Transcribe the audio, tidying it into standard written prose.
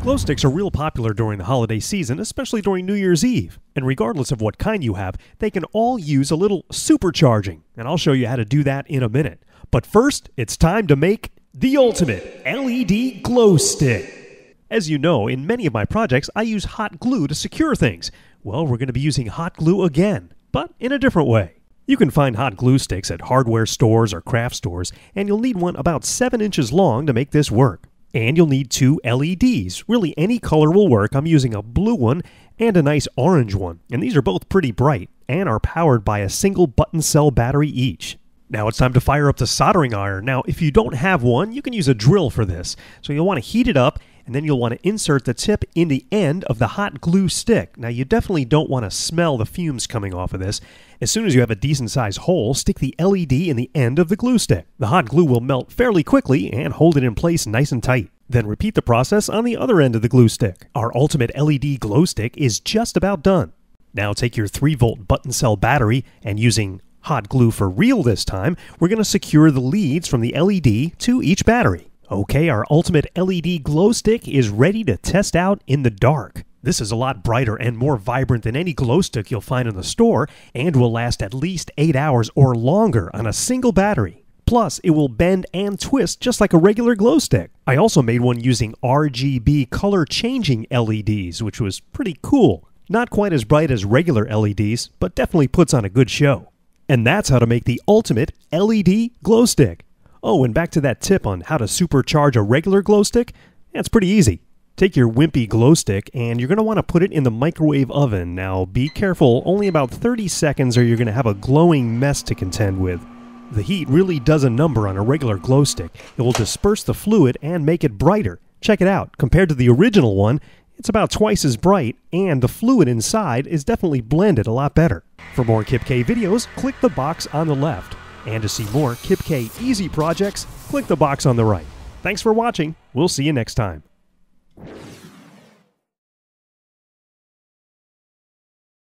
Glow sticks are real popular during the holiday season, especially during New Year's Eve. And regardless of what kind you have, they can all use a little supercharging. And I'll show you how to do that in a minute. But first, it's time to make the ultimate LED glow stick. As you know, in many of my projects, I use hot glue to secure things. Well, we're going to be using hot glue again, but in a different way. You can find hot glue sticks at hardware stores or craft stores, and you'll need one about 7 inches long to make this work. And you'll need 2 LEDs. Really, any color will work. I'm using a blue one and a nice orange one. And these are both pretty bright and are powered by a single button cell battery each. Now it's time to fire up the soldering iron. Now, if you don't have one, you can use a drill for this. So you'll want to heat it up, and then you'll want to insert the tip in the end of the hot glue stick. Now, you definitely don't want to smell the fumes coming off of this. As soon as you have a decent-sized hole, stick the LED in the end of the glue stick. The hot glue will melt fairly quickly and hold it in place nice and tight. Then repeat the process on the other end of the glue stick. Our ultimate LED glow stick is just about done. Now take your 3-volt button cell battery, and using hot glue for real this time, we're going to secure the leads from the LED to each battery. Okay, our ultimate LED glow stick is ready to test out in the dark. This is a lot brighter and more vibrant than any glow stick you'll find in the store, and will last at least 8 hours or longer on a single battery. Plus, it will bend and twist just like a regular glow stick. I also made one using RGB color-changing LEDs, which was pretty cool. Not quite as bright as regular LEDs, but definitely puts on a good show. And that's how to make the ultimate LED glow stick. Oh, and back to that tip on how to supercharge a regular glow stick, that's pretty easy. Take your wimpy glow stick, and you're going to want to put it in the microwave oven. Now, be careful, only about 30 seconds or you're going to have a glowing mess to contend with. The heat really does a number on a regular glow stick. It will disperse the fluid and make it brighter. Check it out. Compared to the original one, it's about twice as bright, and the fluid inside is definitely blended a lot better. For more Kipkay videos, click the box on the left. And to see more Kipkay Easy projects, click the box on the right. Thanks for watching. We'll see you next time.